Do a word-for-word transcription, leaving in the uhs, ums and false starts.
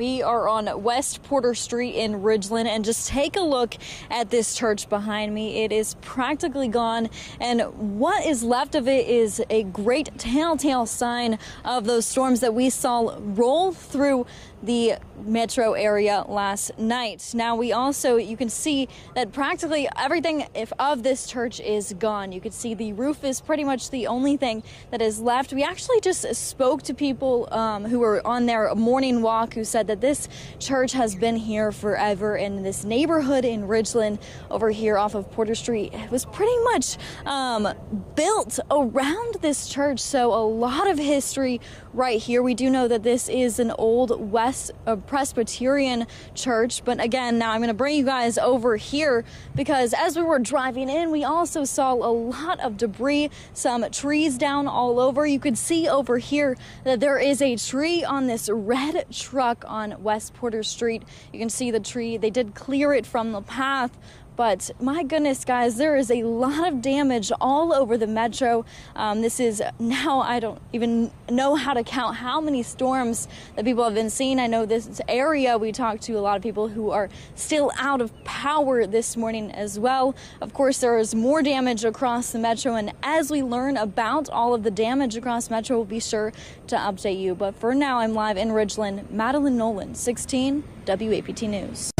We are on West Porter Street in Ridgeland, and just take a look at this church behind me. It is practically gone, and what is left of it is a great telltale sign of those storms that we saw roll through the metro area last night. Now we also, you can see that practically everything if of this church is gone. You can see the roof is pretty much the only thing that is left. We actually just spoke to people um, who were on their morning walk who said that this church has been here forever, and this neighborhood in Ridgeland over here off of Porter Street, it was pretty much um, built around this church. So a lot of history right here. We do know that this is an old West a Presbyterian church. But again, now I'm going to bring you guys over here, because as we were driving in, we also saw a lot of debris, some trees down all over. You could see over here that there is a tree on this red truck on West Porter Street. You can see the tree. They did clear it from the path. But my goodness, guys, there is a lot of damage all over the metro. Um, this is now, I don't even know how to count how many storms that people have been seeing. I know this area, we talked to a lot of people who are still out of power this morning as well. Of course, there is more damage across the metro, and as we learn about all of the damage across metro, we'll be sure to update you. But for now, I'm live in Ridgeland. Madeline Nolan, sixteen W A P T News.